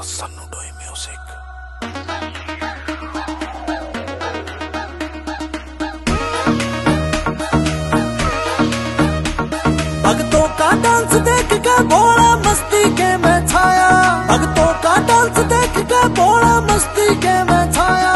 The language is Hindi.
सन्नू डोई म्यूजिक। भगतों का डांस देख के भोला मस्ती के में छाया। भगतों का डांस देख के भोला मस्ती के में छाया।